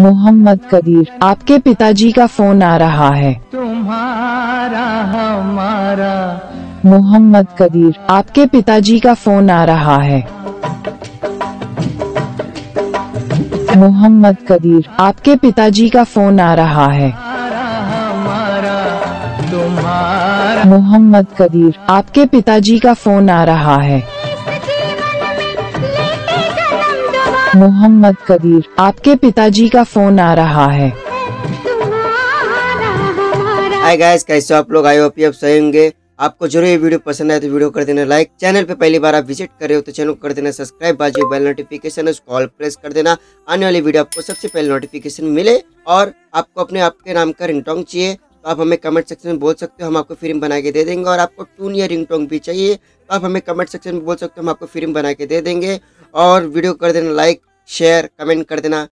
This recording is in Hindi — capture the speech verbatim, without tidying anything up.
मोहम्मद कदीर, आपके पिताजी का फोन आ रहा है। तुम्हारा हमारा। मोहम्मद कदीर, आपके पिताजी का फोन आ रहा है। मोहम्मद कदीर, आपके पिताजी का फोन आ रहा है। मोहम्मद कदीर, आपके पिताजी का फोन आ रहा है। मोहम्मद कदीर, आपके पिताजी का फोन आ रहा है। हाय गाइस, कैसे हो आप लोग? आई होप आप सही होंगे। आपको जरूर ये वीडियो पसंद आए तो वीडियो कर देना लाइक। चैनल पे पहली बार आप विजिट कर रहे हो तो चैनल को कर देना सब्सक्राइब। बाजू बेल नोटिफिकेशन उस कॉल प्रेस कर देना, आने वाली वीडियो आपको सबसे पहले नोटिफिकेशन मिले। और आपको अपने आपके नाम का रिंगटोन चाहिए तो आप हमें कमेंट सेक्शन में बोल सकते हो, हम आपको फ्री में बना के दे देंगे। और आपको टून या रिंगटोन भी चाहिए तो आप हमें कमेंट सेक्शन में बोल सकते हो, हम आपको फ्री में बना के दे देंगे। और वीडियो कर देना लाइक शेयर कमेंट कर देना।